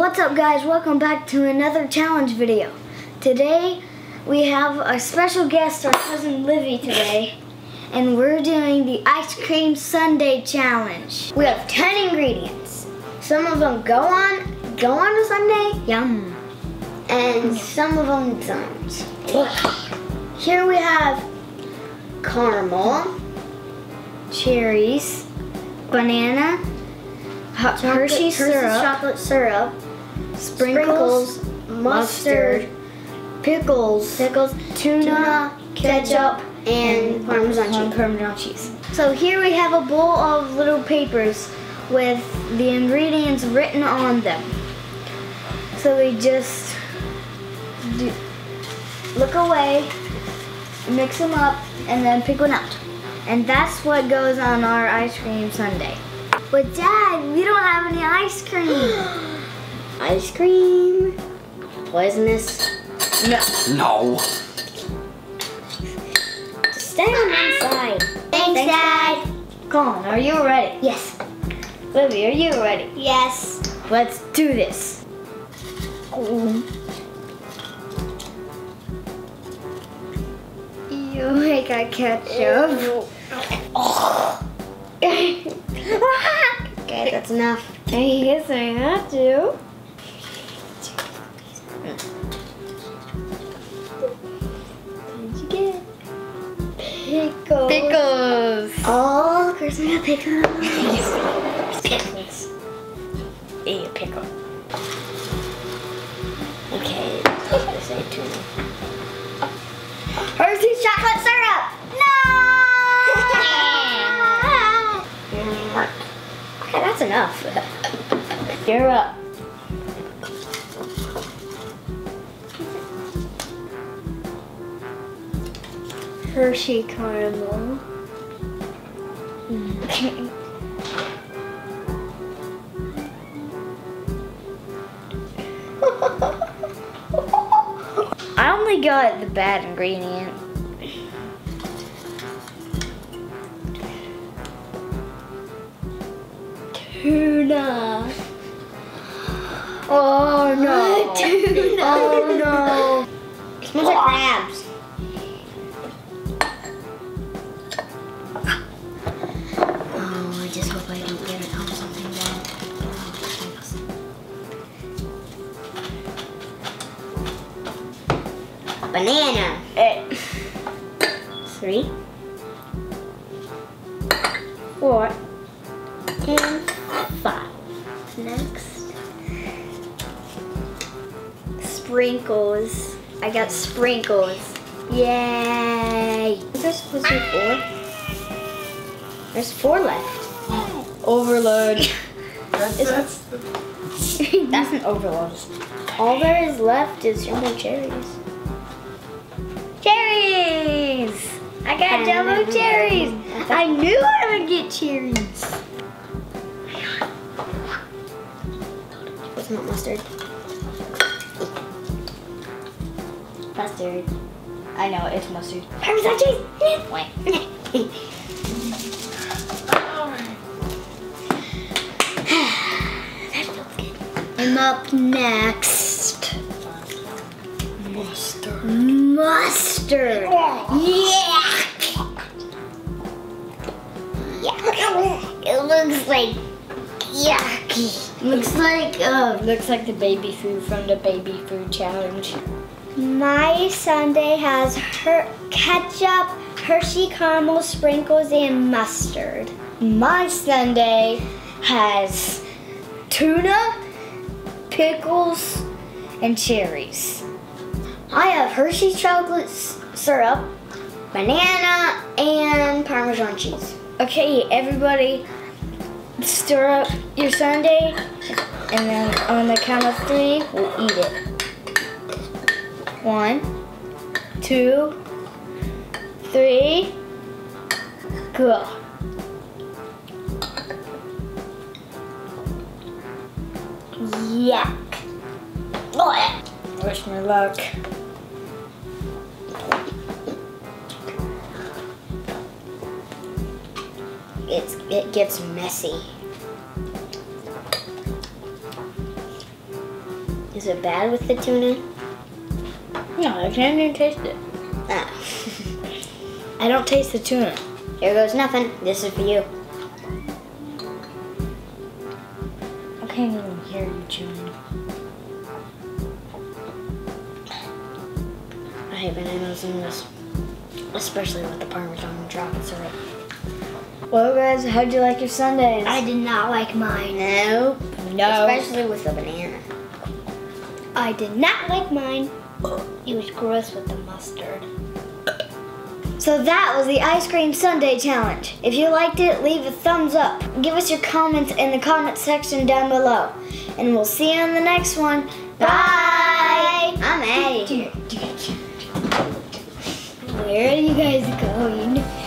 What's up, guys? Welcome back to another challenge video. Today we have a special guest, our cousin Livy today, and we're doing the ice cream sundae challenge. We have 10 ingredients. Some of them go on a sundae, yum, and some of them don't. Here we have caramel, cherries, banana, Hershey's chocolate syrup, sprinkles, mustard, pickles, tuna, ketchup, and Parmesan cheese. So here we have a bowl of little papers with the ingredients written on them. So we just look away, mix them up, and then pick one out. And that's what goes on our ice cream sundae. But Dad, we don't have any ice cream. Ice cream? Poisonous? No. Stay on inside. Thanks, Dad. Colin, are you ready? Yes. Libby, are you ready? Yes. Let's do this. You got ketchup. Okay, that's enough. I guess I have to. What did you get? Pickles. Pickles. Oh, of course we got pickles. Pickles. Eat a pickle. Okay, let's say tuna. Hershey's chocolate syrup. Yeah, that's enough. You're up. Hershey caramel. Okay. I only got the bad ingredient. Tuna. Oh no. Tuna. Oh no. It smells like crabs. Oh, I just hope I don't get it on something bad. Banana. Three. Four. And five. Next. Sprinkles. I got sprinkles. Yay! Is there supposed to be four? There's four left. Overload. That's an overload. All there is left is jumbo cherries. Cherries! I got jumbo cherries! I knew I would get cherries. Not mustard. Mustard. I know, it's mustard. Parmesan cheese! That feels good. I'm up next. Mustard. Mustard! Oh. Yeah! Yuck. It looks like yucky. Looks like the baby food from the baby food challenge. My sundae has ketchup, Hershey caramel, sprinkles, and mustard. My sundae has tuna, pickles, and cherries. I have Hershey chocolate syrup, banana, and Parmesan cheese. Okay, everybody. Stir up your sundae, and then on the count of three, we'll eat it. 1, 2, 3, go. Yuck. Wish me luck. It gets messy. Is it bad with the tuna? No, I can't even taste it. Ah. I don't taste the tuna. Here goes nothing. This is for you. I can't even hear you chewing. I hate bananas in this, especially with the parmesan and chocolate syrup. Well, guys, how'd you like your sundaes? I did not like mine. No. No. Especially with the banana. I did not like mine. It was gross with the mustard. So that was the ice cream sundae challenge. If you liked it, leave a thumbs up. Give us your comments in the comment section down below. And we'll see you on the next one. Bye! I'm Addie. Where are you guys going?